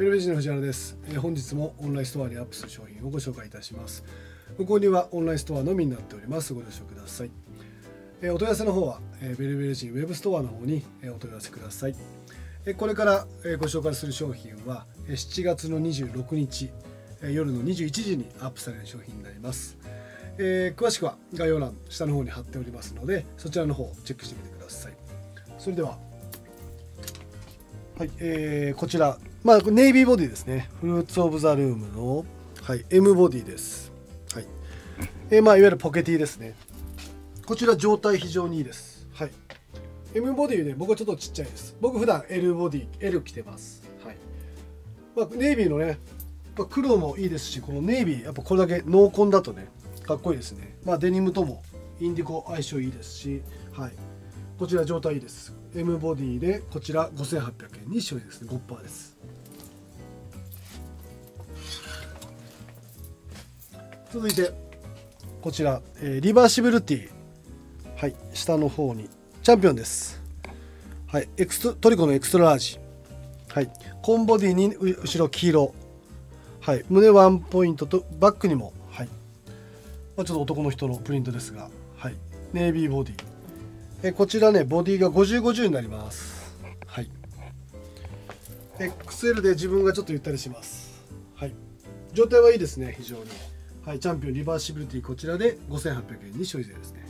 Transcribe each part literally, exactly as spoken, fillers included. ウェブページの藤原です。本日もオンラインストアにアップする商品をご紹介いたします。ご購入はオンラインストアのみになっております。ご了承ください。お問い合わせの方はベルベル人ウェブストアの方にお問い合わせください。これからご紹介する商品はしちがつのにじゅうろくにち夜のにじゅういちじにアップされる商品になります。詳しくは概要欄下の方に貼っておりますので、そちらの方をチェックしてみてください。それでは、はい、えー、こちら、まあ、ネイビーボディですね。フルーツ・オブ・ザ・ルームの、はい、M ボディです。はい、えーまあ、いわゆるポケティですね。こちら状態非常にいいです。はい、M ボディで僕はちょっとちっちゃいです。僕普段 L ボディ、L 着てます。はい、まあ、ネイビーのね、黒もいいですし、このネイビー、やっぱこれだけ濃紺だとね、かっこいいですね。まあ、デニムともインディゴ相性いいですし、はい、こちら状態いいです。M ボディでこちらごせんはっぴゃくえんに消費ですね。ごパーセント です。続いてこちら、えー、リバーシビリティ、はい、下の方にチャンピオンです。はい、エクストトリコのエクストララージ、はい、コンボディに後ろ黄色、はい、胸ワンポイントとバックにも、はい、まあ、ちょっと男の人のプリントですが、はい、ネイビーボディ。えこちらね、ボディがごじゅうごじゅうになります。はい、エックスエル で自分がちょっとゆったりします。はい、状態はいいですね、非常に。はい、チャンピオンリバーシビリティ、こちらでごせんはっぴゃくえんに消費税ですね。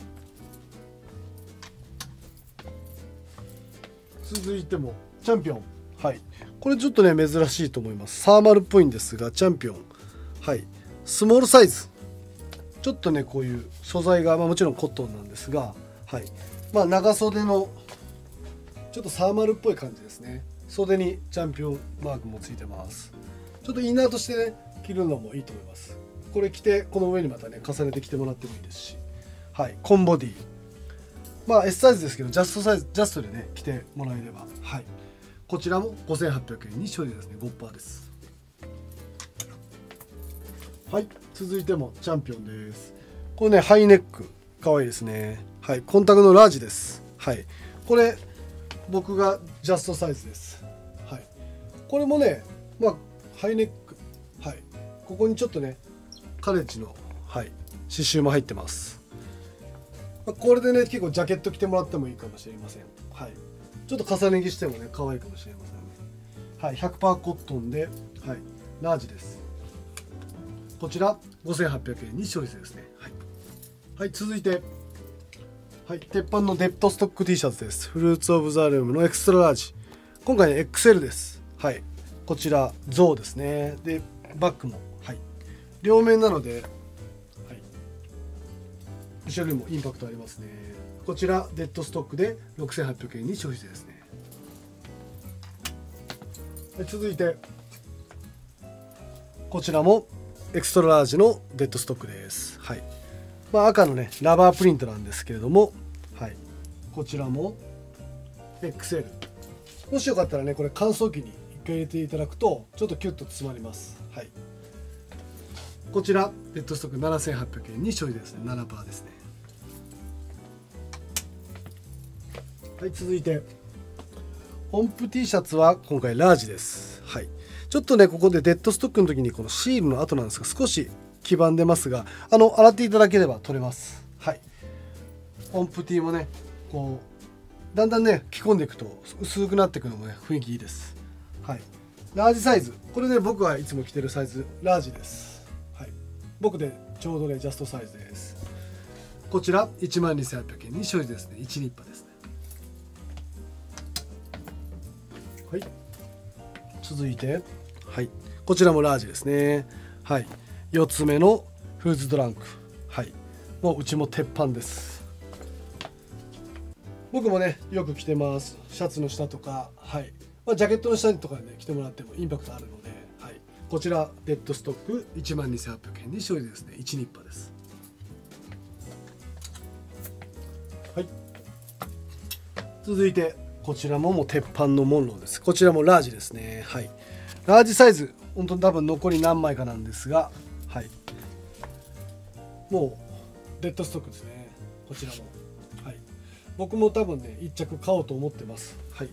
続いてもチャンピオン、はい、これちょっとね珍しいと思います。サーマルっぽいんですが、チャンピオン、はい、スモールサイズ、ちょっとねこういう素材が、まあ、もちろんコットンなんですが、はい、まあ、長袖のちょっとサーマルっぽい感じですね。袖にチャンピオンマークもついてます。ちょっとインナーとしてね着るのもいいと思います。これ着て、この上にまたね重ねて着てもらってもいいですし、はい、コンボディ、まあ S サイズですけど、ジャストサイズ、ジャストでね着てもらえれば、はい、こちらもごせんはっぴゃくえんに消費ですね。 ごパーセント です。はい、続いてもチャンピオンです。これねハイネックかわいいですね。はい、コンタクトのラージです。はい、これ僕がジャストサイズです。はい、これもね、まあハイネック、はい、ここにちょっとねカレッジの、はい、刺繍も入ってます。これでね結構ジャケット着てもらってもいいかもしれません。はい、ちょっと重ね着してもね可愛いかもしれませんね。はい、ひゃくパーセント コットンで、はい、ラージです。こちらごせんはっぴゃくえんに消費税ですね。はい、はい、続いて、はい、鉄板のデッドストック T シャツです。フルーツ・オブ・ザ・ルームのエクストララージ。今回ね エックスエル です。はい、こちらゾウですね。でバッグも両面なので、はい、後ろにもインパクトありますね。こちらデッドストックでろくせんはっぴゃくえんに消費税ですね。続いてこちらもエクストララージのデッドストックです。はい、まあ、赤のねラバープリントなんですけれども、はい、こちらも エックスエル。 もしよかったらねこれ乾燥機にいっかい入れていただくとちょっとキュッと詰まります。はい、こちらデッドストックななせんはっぴゃくえんに消費税ですね。 ななパーセント ですね。はい、続いて音符 T シャツは今回ラージです。はい、ちょっとねここでデッドストックの時にこのシールの跡なんですが少し黄ばんでますが、あの洗っていただければ取れます。はい、音符 T もねこうだんだんね着込んでいくと薄くなっていくのもね雰囲気いいです。はい、ラージサイズ、これね僕はいつも着てるサイズラージです。僕でちょうどねジャストサイズです。こちらいちまんにせんはっぴゃくえんに消費ですね。いち立派ですね。はい、続いて、はい、こちらもラージですね。はい、よつめのフーズドランク、はい、もううちも鉄板です。僕もねよく着てます。シャツの下とか、はい、まあ、ジャケットの下とかね着てもらってもインパクトあるので、こちらデッドストックいちまんにせんはっぴゃくえんに消費税ですね。いちニッパーです。はい、続いてこちらももう鉄板のモンローです。こちらもラージですね。はい、ラージサイズ本当に多分残り何枚かなんですが、はい、もうデッドストックですね。こちらも、はい、僕も多分ねいっちゃく買おうと思ってます。はい、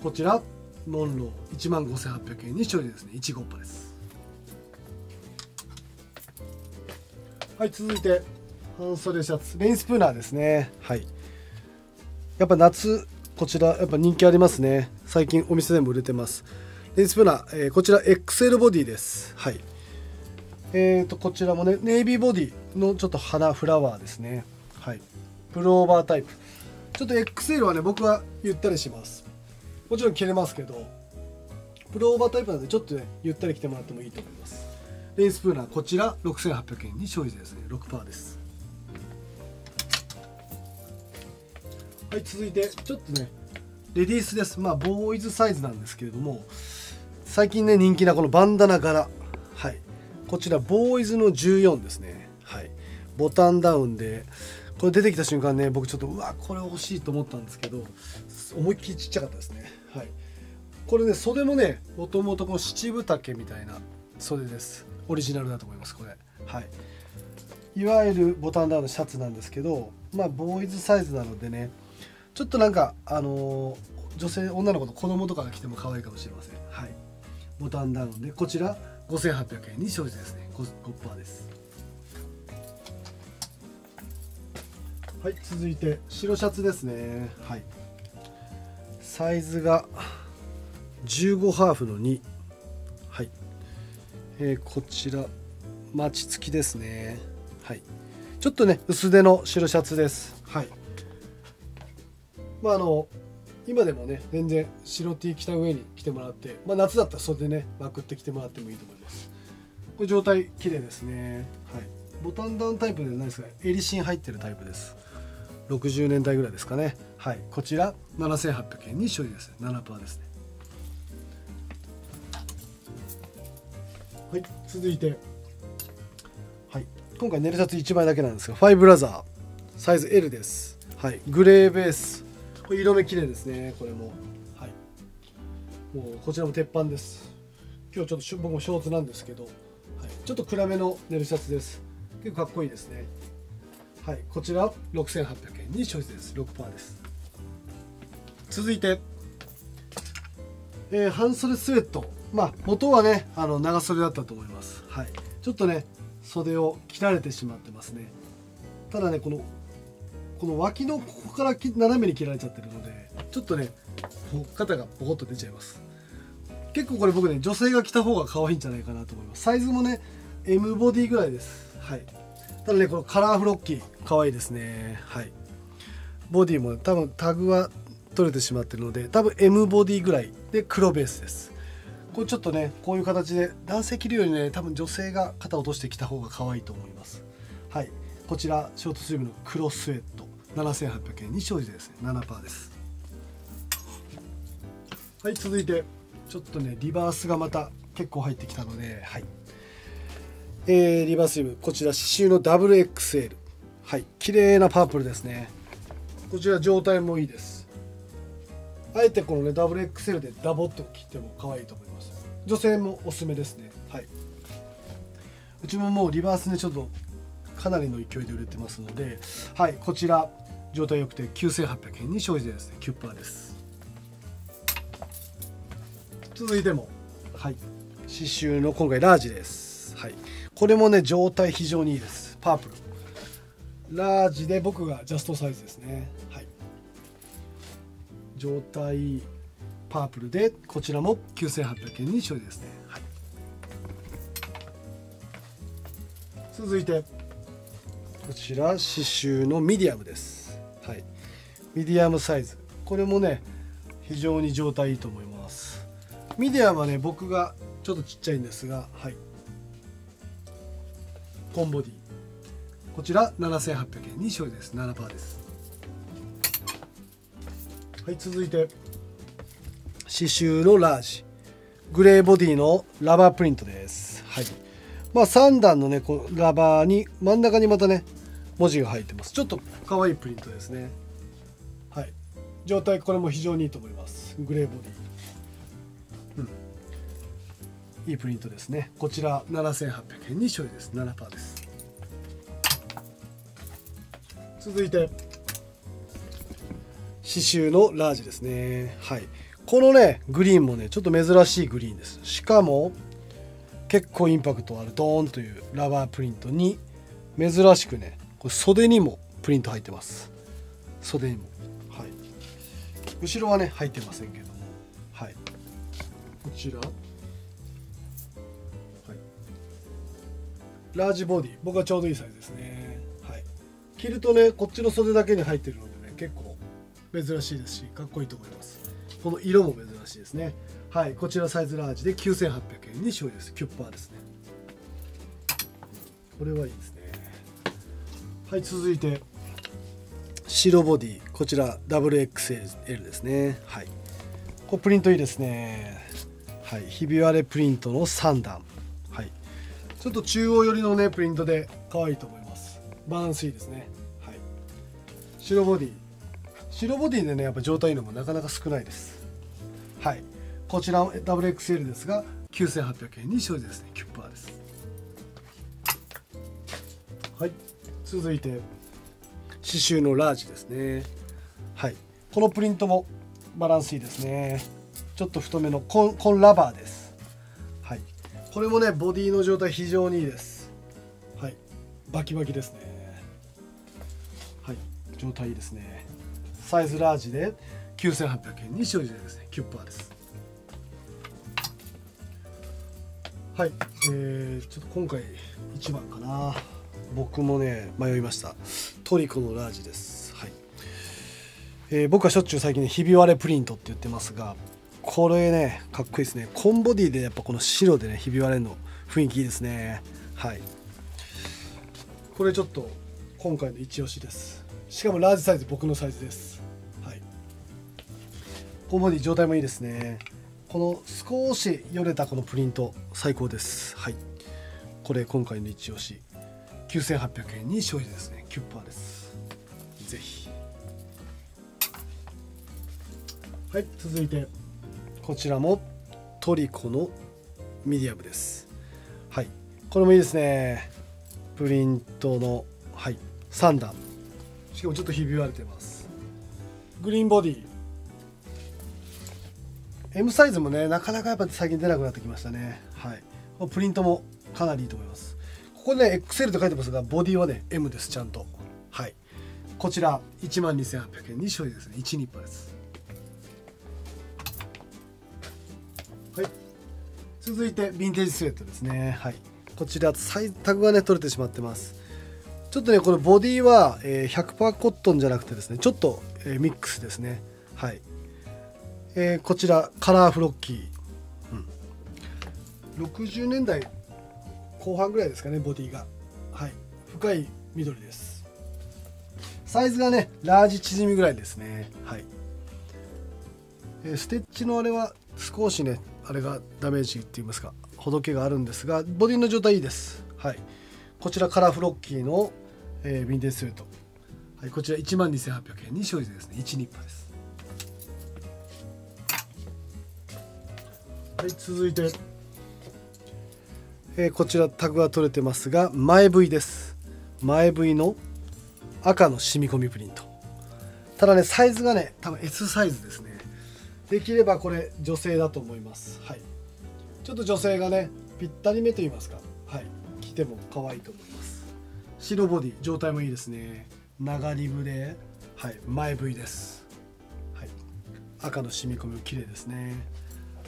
こちらロンローいちまんごせんはっぴゃくえんに処理ですね。じゅうごパーです。はい、続いて半袖シャツレインスプーナーですね。はい、やっぱ夏こちらやっぱ人気ありますね。最近お店でも売れてます。レインスプーナー、えー、こちら エックスエル ボディです。はい、えーとこちらもねネイビーボディのちょっと花フラワーですね。はい、プルオーバータイプ。ちょっと エックスエル はね僕はゆったりします。もちろん着れますけど、プルオーバータイプなのでちょっとねゆったり着てもらってもいいと思います。レインスプーナーこちらろくせんはっぴゃくえんに消費税ですね。 ろくパーセント です。はい、続いてちょっとねレディースです。まあボーイズサイズなんですけれども、最近ね人気なこのバンダナ柄。はい、こちらボーイズのじゅうよんですね。はい、ボタンダウンでこれ出てきた瞬間ね僕ちょっとうわこれ欲しいと思ったんですけど、思いっきりちっちゃかったですね。はい、これね袖もねもともとこの七分丈みたいな袖です。オリジナルだと思いますこれ。はい、いわゆるボタンダウンのシャツなんですけど、まあボーイズサイズなのでねちょっとなんかあのー、女性女の子の子供とかが着ても可愛いかもしれません。はい、ボタンダウンでこちらごせんはっぴゃくえんに消費税ですね。 ごパーセント です。はい、続いて白シャツですね。はい、サイズがじゅうごハーフのに。はい、えー、こちらマチ付きですね。はい、ちょっとね薄手の白シャツです。はい、まああの今でもね全然白 T 着た上に着てもらって、まあ、夏だったら袖ねまくって着てもらってもいいと思います。これ状態綺麗ですね。はい、ボタンダウンタイプではないですがエリシン入ってるタイプです。ろくじゅうねんだいぐらいですかね。はい、こちらななせんはっぴゃくえんに処理ですね。ななパーセント ですね。はい、続いて、はい、今回ネルシャツいちまいだけなんですがファイブラザーサイズ エル です。はい、グレーベース。これ色目綺麗ですね。これもはいもうこちらも鉄板です。今日ちょっと僕もショーツなんですけど、はい、ちょっと暗めのネルシャツです。結構かっこいいですね。はい、こちらろくせんはっぴゃくえんに消費税です。ろくパーセント です。続いて、えー、半袖スウェット。まあ元はねあの長袖だったと思います。はい、ちょっとね袖を切られてしまってますね。ただねこのこの脇のここから斜めに切られちゃってるのでちょっとね肩がポコッと出ちゃいます。結構これ僕ね女性が着た方が可愛いんじゃないかなと思います。サイズもね エム ボディぐらいです。はい、ただねこのカラーフロッキー可愛いですね。はい、ボディも、ね、多分タグは取れてしまってるので多分 エム ボディぐらいで黒ベースです。これちょっとねこういう形で男性着るよりね多分女性が肩を落として着た方が可愛いと思います。はい、こちらショートスリムの黒スウェットななせんはっぴゃくえんに消費税ですね。ななパーセント です。はい、続いてちょっとねリバースがまた結構入ってきたので、はい、えー、リバースリムこちら刺繍の ダブルエックスエル。 はい綺麗なパープルですね。こちら状態もいいです。あえてこのね ダブルエックスエル でダボっと切っても可愛いと思います。女性もおすすめですね。はい、うちももうリバースねちょっとかなりの勢いで売れてますので、はい、こちら状態良くてきゅうせんはっぴゃくえんに消費税ですね。きゅうパーセント です。続いても、はい、刺繍の今回ラージです。はい、これもね状態非常にいいです。パープルラージで僕がジャストサイズですね。はい、状態パープルでこちらもきゅうせんはっぴゃくえんに消費税ですね。はい、続いてこちら刺繍のミディアムです。はい、ミディアムサイズ。これもね非常に状態いいと思います。ミディアムはね僕がちょっとちっちゃいんですが、はい、コンボディこちらななせんはっぴゃくえんに消費です。ななパーセント です。はい、続いて刺繍のラージグレーボディのラバープリントです。はい、まあさんだんのねこのラバーに真ん中にまたね文字が入ってます。ちょっとかわいいプリントですね。はい、状態これも非常にいいと思います。グレーボディ、うん、いいプリントですね。こちらななせんはっぴゃくえんに消費です。ななパーセント です。続いて刺繍のラージですね。はい、このねグリーンもねちょっと珍しいグリーンです。しかも結構インパクトあるドーンというラバープリントに珍しくねこれ袖にもプリント入ってます。袖にも、はい、後ろはね入ってませんけども、はい、こちら、はい、ラージボディ僕はちょうどいいサイズですね、はい、着るとねこっちの袖だけに入ってるのでね結構珍しいですしかっこいいと思います。この色も珍しいですね。はい、こちらサイズラージできゅうせんはっぴゃくえんに消費です。 きゅうパーセント ですね。これはいいですね。はい、続いて白ボディ、こちら ダブルエックスエル ですね。はい、これプリントいいですね。はい、ひび割れプリントのさんだん、はい、ちょっと中央寄りのねプリントで可愛いと思います。バランスいいですね。はい、白ボディ白ボディでねやっぱ状態いいのもなかなか少ないです。はい、こちら ダブルエックスエル ですがきゅうせんはっぴゃくえんに消費ですね。 きゅうパーセント です。はい、続いて刺繍のラージですね。はい、このプリントもバランスいいですね。ちょっと太めのコン、コンラバーです。はい、これもねボディの状態非常にいいです。はい、バキバキですね。はい、状態いいですね。サイズラージできゅうせんはっぴゃくえんに消費税ですね。 きゅうパーセント です。はい、えー、ちょっと今回いちばんかな。僕もね迷いました。トリコのラージです。はい、えー、僕はしょっちゅう最近ねひび割れプリントって言ってますが、これねかっこいいですね。コンボディでやっぱこの白でねひび割れの雰囲気いいですね。はい、これちょっと今回の一押しです。しかもラージサイズ僕のサイズです。コンボディ状態もいいですね。この少しよれたこのプリント最高です。はい、これ今回の一押しきゅうせんはっぴゃくえんに消費ですね。 きゅうパーセント です。ぜひ。はい、続いてこちらもトリコのミディアムです。はい、これもいいですね。プリントの、はい、さんだん、しかもちょっとひび割れてます。グリーンボディM サイズもねなかなかやっぱ最近出なくなってきましたね。はい、プリントもかなりいいと思います。ここね エックスエル と書いてますがボディはね エム です、ちゃんと。はい、こちら いちまんにせんはっぴゃくえんに消費ですね。 いちにーはち です。はい、続いてヴィンテージスウェットですね。はい、こちらタグがね取れてしまってます。ちょっとねこのボディは ひゃくパーセント コットンじゃなくてですねちょっとミックスですね。はい、えー、こちらカラーフロッキー、うん、ろくじゅうねんだいこう半ぐらいですかねボディが、はい、深い緑です。サイズがねラージ縮みぐらいですね。はい、えー、ステッチのあれは少しねあれがダメージって言いますかほどけがあるんですがボディの状態いいです。はい、こちらカラーフロッキーの、えー、ヴィンテージスウェット、はい、こちら いちまんにせんはっぴゃくえんに消費税ですね。 いちにーはち です。はい、続いて、えー、こちらタグが取れてますが前 V です。前 V の赤の染み込みプリント、ただねサイズがね多分 S サイズですね。できればこれ女性だと思います。はい、ちょっと女性がねぴったりめと言いますか、はい、着ても可愛いと思います。白ボディ状態もいいですね。長リブで、はい、前 V です、はい、赤の染み込み綺麗ですね。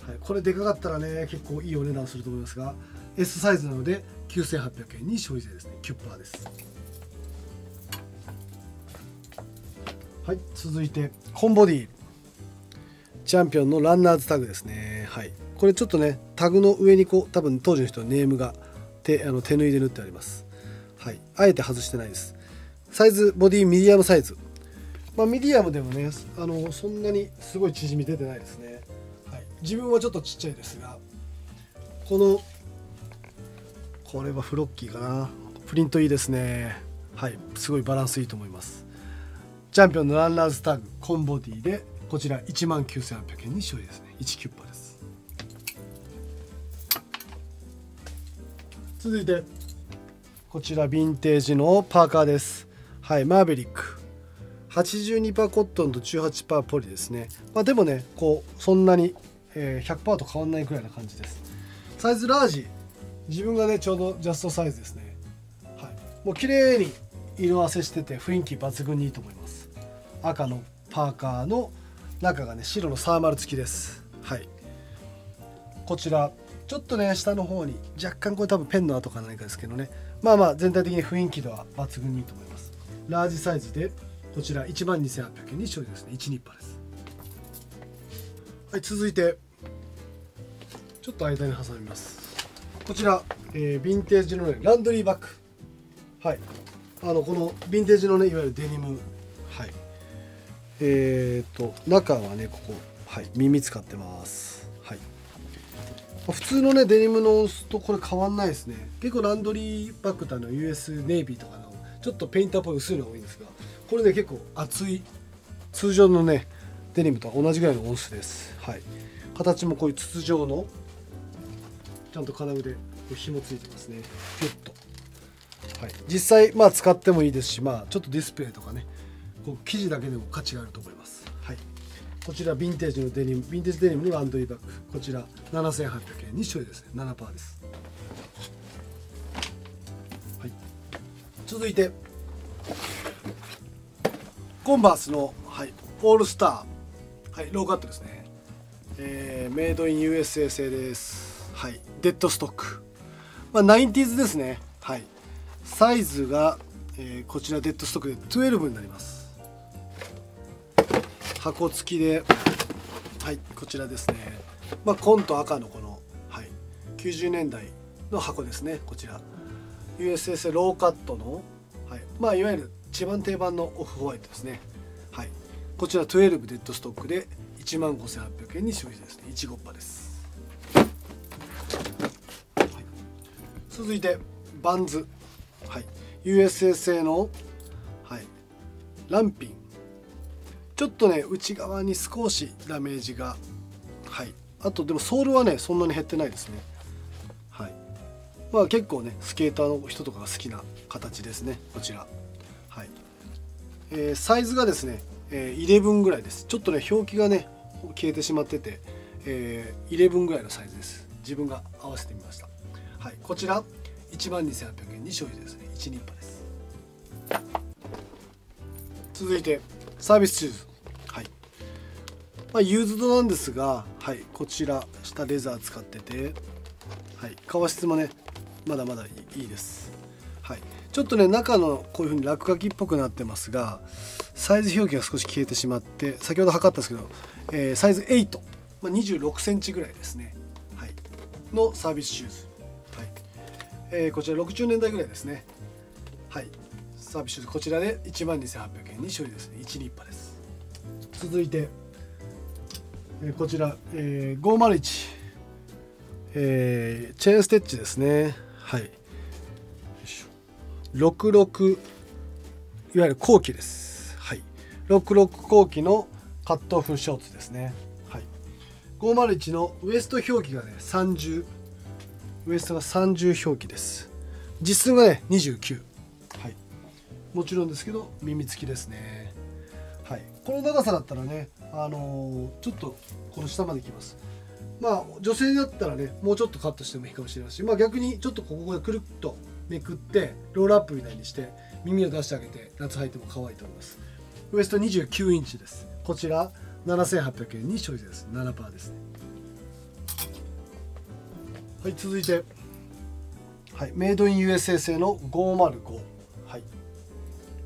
はい、これでかかったらね結構いいお値段すると思いますが S サイズなのできゅうせんはっぴゃくえんに消費税ですね。 きゅうパーセント です。はい、続いて本ボディチャンピオンのランナーズタグですね。はい、これちょっとねタグの上にこう多分当時の人のネームが 手, あの手縫いで縫ってあります。はい、あえて外してないです。サイズボディミディアムサイズ、まあ、ミディアムでもねあのそんなにすごい縮み出てないですね。自分はちょっとちっちゃいですが、このこれはフロッキーかな。プリントいいですね。はい、すごいバランスいいと思います。チャンピオンのランナーズタグコンボディでこちら いちまんきゅうせんはっぴゃくえんに消費ですね。 いちきゅうはち です。続いてこちらヴィンテージのパーカーです。はい、マーベリック、はちじゅうにパーセント コットンと じゅうはちパーセント ポリですね。まあ、でもね、こうそんなに ひゃくパーセント と変わんないくらいな感じです。サイズラージ、自分がねちょうどジャストサイズですね。はい、もう綺麗に色あせしてて雰囲気抜群にいいと思います。赤のパーカーの中がね白のサーマル付きです。はい、こちらちょっとね下の方に若干これ多分ペンの跡か何かですけどね、まあまあ全体的に雰囲気では抜群にいいと思います。ラージサイズでこちら いちまんにせんはっぴゃくえんに消費ですね。いちにっぱです。はい、続いてちょっと間に挟みます。こちら、えー、ヴィンテージのねランドリーバッグ。はい、あのこのヴィンテージのねいわゆるデニム。はい、えー、と中はねここ、はい、耳使ってます。はい、普通のねデニムのとこれ変わんないですね。結構ランドリーバッグってあの ユーエス ネイビーとかのちょっとペインターっぽい薄いのが多いんですが、これね結構厚い通常のねデニムとは同じぐらいの音数です。はい、形もこういう筒状のちゃんと金具で紐ついてますね。ギュッと。はい、実際まあ使ってもいいですし、まあちょっとディスプレイとかねこう生地だけでも価値があると思います。はい、こちらヴィンテージのデニム、ヴィンテージデニムのランドリーバッグ、こちらななせんはっぴゃくえんに消費ですね。ななパーセント です。はい、続いてコンバースの、はい、オールスター、はい、ローカットですね。えー、メイドイン ユーエスエー 製です。はい、デッドストック、まあ、ナインティーズ ですね。はい、サイズが、えー、こちらデッドストックでじゅうにになります。箱付きで、はい、こちらですね。まあ、紺と赤のこの、はい、きゅうじゅうねんだいの箱ですね。こちら ユーエスエス ローカットの、はい、まあ、いわゆる一番定番のオフホワイトですね。はい、こちらじゅうにデッドストックで いちまんごせんはっぴゃくえんに消費ですね。じゅうごパーセント です。はい、続いてバンズ。はい、ユーエスエス 製の、はい、ランピン。ちょっとね内側に少しダメージが、はい、あとでもソールはねそんなに減ってないですね。はい、まあ結構ねスケーターの人とかが好きな形ですね。こちら、はい、えー、サイズがですね、えー、じゅういちぐらいです。ちょっとね表記がね消えてしまってて、えー、じゅういちぐらいのサイズです。自分が合わせてみました。はい、こちら いちまんにせんはっぴゃくえんに消費ですね。じゅうにっぱです。続いてサービスシューズ。はい、まあ、ユーズドなんですが、はい、こちら下レザー使ってて、はい、革質もねまだまだいいです。はい、ちょっとね中のこういう風に落書きっぽくなってますが、サイズ表記が少し消えてしまって、先ほど測ったんですけど、えー、サイズはち、まあ、にじゅうろくセンチぐらいですね。はい、のサービスシューズ。はい、えー、こちらろくじゅうねんだいぐらいですね。はい、サービスこちらで いちまんにせんはっぴゃくえんに処理ですね。じゅうにっぱです。続いて、えこちら、えー、ごーまるいち、えー、チェーンステッチですね。はい、ろくじゅうろくいわゆる後期です。はい、ろくじゅうろくこうきのカットオフショーツですね。はい、ごーまるいちのウエスト表記がねさんじゅう、ウエストがさんじゅう表記です。実寸がねにじゅうきゅう、もちろんですけど耳付きですね。はい、この長さだったらね、あのー、ちょっとこの下まできます。まあ女性だったらねもうちょっとカットしてもいいかもしれないし、まあ、逆にちょっとここがくるっとめくってロールアップみたいにして耳を出してあげて夏履いても可愛いと思います。ウエストにじゅうきゅうインチです。こちらななせんはっぴゃくえんに消費税です。ななパーセント ですね。はい、続いて、はい、メイドイン ユーエスエー 製のごーまるご。はい、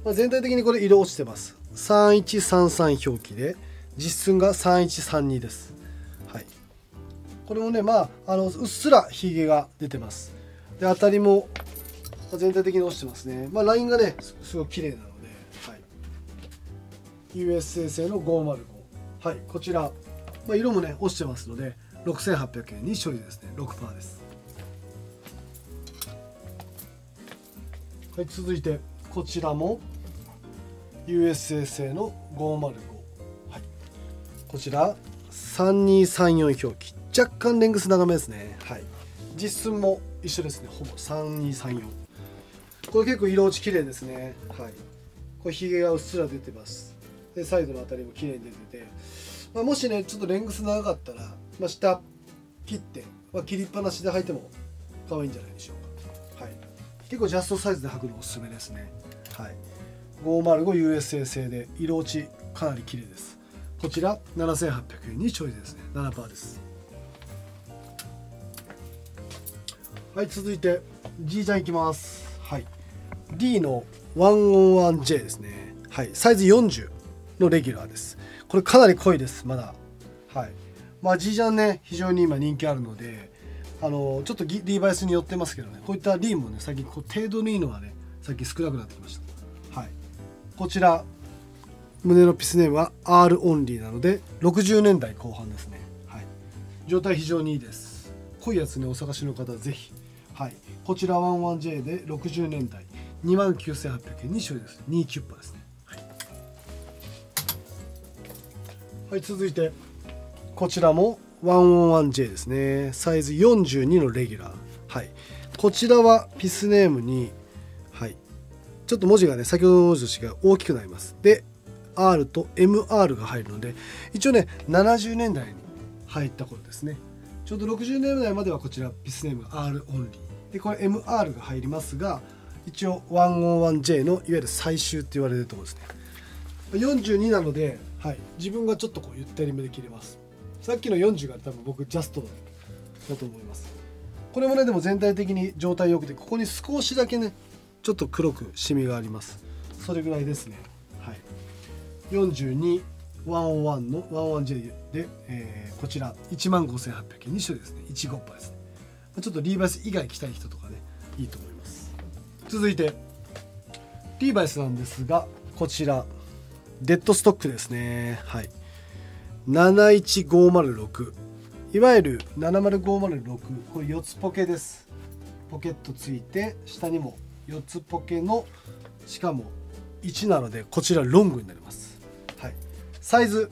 まあ全体的にこれ色落ちてます。さんいちさんさん表記で実寸がさんいちさんにです。はい、これもねまあ、あのうっすらひげが出てます。で当たりも全体的に落ちてますね。まあ、ラインがねすごい綺麗なので、はい、ユーエスエー 製のごーまるご。はい、こちら、まあ、色もね落ちてますのでろくせんはっぴゃくえんに処理ですね。ろくパーセント です。はい、続いてこちらもユーエスエー 製のごーまるご、はい、こちらさんにさんよん表記、若干レングス長めですね。はい、実寸も一緒ですね。ほぼさんにさんよん。これ結構色落ち綺麗ですね。はい、これひげがうっすら出てます。でサイドの辺りも綺麗に出てて、まあ、もしねちょっとレングス長かったら、まあ、下切って、まあ、切りっぱなしで履いても可愛いんじゃないでしょうか。はい、結構ジャストサイズで履くのおすすめですね。はい、ごーまるごユーエスエー 製で色落ちかなり綺麗です。こちらななせんはっぴゃくえんにちょいですね。 ななパーセント です。はい、続いて G ちゃんいきます。はい、 D の いちまるいちジェイ ですね。はい、サイズよんじゅうのレギュラーです。これかなり濃いですまだ。はい、まあ G ちゃんね非常に今人気あるので、あのちょっとリバイスに寄ってますけどね、こういった D もね最近こう程度のいいのがね最近少なくなってきました。はい、こちら胸のピスネームは R オンリーなのでろくじゅうねんだいこう半ですね。はい、状態非常にいいです。濃いやつねお探しの方はぜひ。はい、こちら いちまるいちジェイ でろくじゅうねんだい にまんきゅうせんはっぴゃくえんに種類です。 にじゅうきゅうパーセント ですね。はい、はい、続いてこちらも いちまるいちジェイ ですね。サイズよんじゅうにのレギュラー。はい、こちらはピスネームに、はい、ちょっと文字がね先ほどの文字と違う大きくなります。で R と エムアール が入るので、一応ねななじゅうねんだいに入った頃ですね。ちょうどろくじゅうねんだいまではこちらピスネーム R オンリーで、これ エムアール が入りますが、一応 いちまるいちジェイ のいわゆる最終って言われるところですね。よんじゅうになので、はい、自分がちょっとこうゆったりめで切れます。さっきのよんじゅうが多分僕ジャストだと思います。これもねでも全体的に状態良くて、ここに少しだけねちょっと黒くシミがあります。それぐらいですね。はい、よんじゅうに、いちまるいちの いちまるいちジェイ で、えー、こちらいちまんごせんはっぴゃくえんに種類ですね。 じゅうごパーセント ですね。ちょっとリーバイス以外着たい人とかねいいと思います。続いてリーバイスなんですが、こちらデッドストックですね。はい、なないちごーまるろく、いわゆるななまるごーまるろく、これよつポケです。ポケットついて下にもよつポケの、しかもいちなのでこちらロングになります。サイズ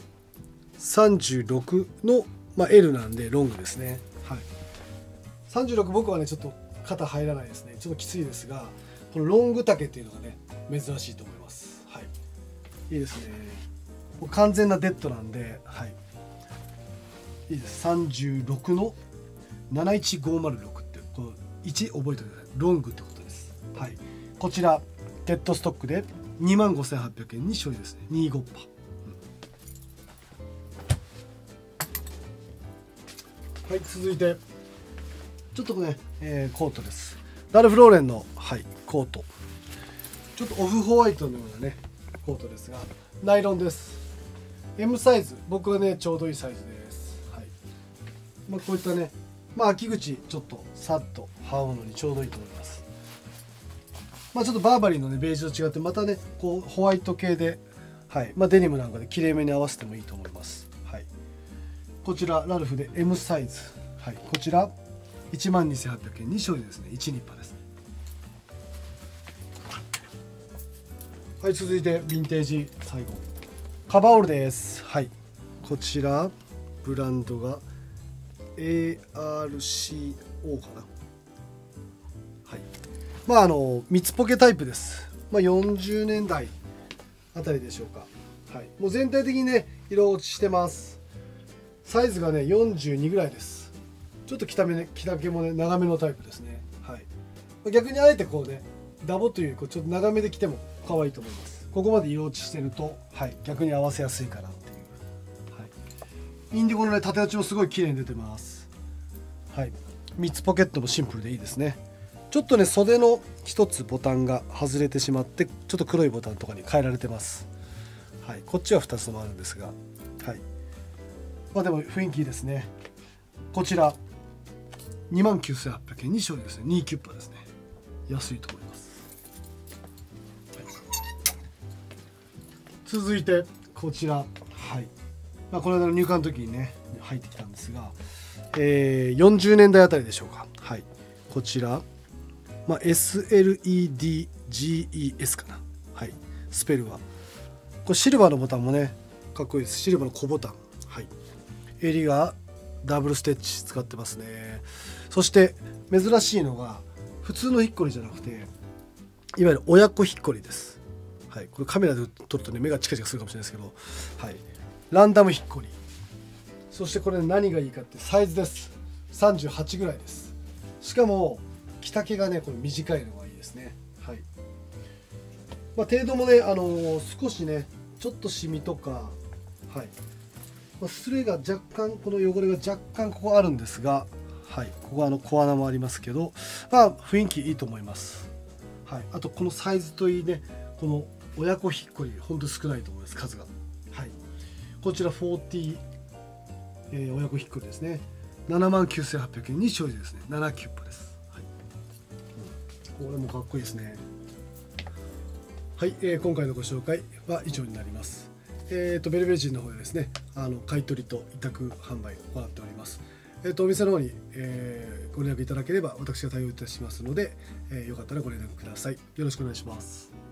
さんじゅうろくの、まあ、L なんでロングですね。はい、さんじゅうろく僕はねちょっと肩入らないですね。ちょっときついですが、このロング丈っていうのがね珍しいと思います。はい、いいですね。もう完全なデッドなんで、はい、いいです。さんじゅうろくのなないちごーまるろくってこのいち覚えておいてください。ロングってことです。はい、こちらデッドストックでにまんごせんはっぴゃくえんに所有ですね。にじゅうごパーセント。はい、続いてちょっとね、えー、コートです。ラルフローレンの、はい、コート、ちょっとオフホワイトのようなねコートですが、ナイロンです。 M サイズ、僕はねちょうどいいサイズです。はい、まあ、こういったね、まあ、秋口ちょっとさっと羽織るのにちょうどいいと思います。まあ、ちょっとバーバリーのねベージュと違ってまたねこうホワイト系で、はい、まあ、デニムなんかできれいめに合わせてもいいと思います。こちらラルフで M サイズ、はい、こちらいちまんにせんはっぴゃくえんに勝利ですね。いちにっぱですね。はい、続いてヴィンテージ最後カバーオールです。はい、こちらブランドが エーアールシーオー かな。はい、まああの三つポケタイプです。まあ、よんじゅうねんだいあたりでしょうか。はい、もう全体的にね色落ちしてます。サイズがねよんじゅうにぐらいです。ちょっと着た目、ね、着丈もね長めのタイプですね。はい、逆にあえてこうねダボというこうちょっと長めで着ても可愛いと思います。ここまで色落ちしてると、はい、逆に合わせやすいかなっていう、はい、インディゴのね縦落ちもすごい綺麗に出てます。はい、みっつポケットもシンプルでいいですね。ちょっとね袖のひとつボタンが外れてしまってちょっと黒いボタンとかに変えられてます。はい、こっちはふたつともあるんですが、はい、まあでも雰囲気いいですね。こちらにまんきゅうせんはっぴゃくえんに勝利ですね。にじゅうきゅうパーセントですね。安いと思います。はい、続いてこちら、はい、まあ、この間の入荷の時にね入ってきたんですが、えー、よんじゅうねんだいあたりでしょうか。はい、こちら、まあ、エスエルイーディージーイーエス かな。はい、スペルはこれシルバーのボタンもねかっこいいです。シルバーの小ボタン、はい、襟がダブルステッチ使ってますね。そして珍しいのが普通のひっこりじゃなくていわゆる親子ひっこりです。はい、これカメラで撮るとね目がチカチカするかもしれないですけど、はい、ランダム引っこり。そしてこれ何がいいかってサイズです。さんじゅうはちぐらいです。しかも着丈がねこれ短いのがいいですね。はい、まあ、程度もね、あのー、少しねちょっとシミとか、はい、まあ、スレが若干この汚れが若干ここあるんですが、はい、ここはあの小穴もありますけど、まあ、雰囲気いいと思います。はい、あとこのサイズといいね、この親子引っこりほんと少ないと思います、数が。はい、こちらよんじゅう、えー、親子引っこりですね。ななまんきゅうせんはっぴゃくえんに所持ですね。ななキュッパです、はい、うん、これもかっこいいですね。はい、えー、今回のご紹介は以上になります。えーとベルベル人の方でですね、あの買い取りと委託販売を行っております。えーとお店の方に、えー、ご連絡いただければ私が対応いたしますので、えー、よかったらご連絡ください。よろしくお願いします。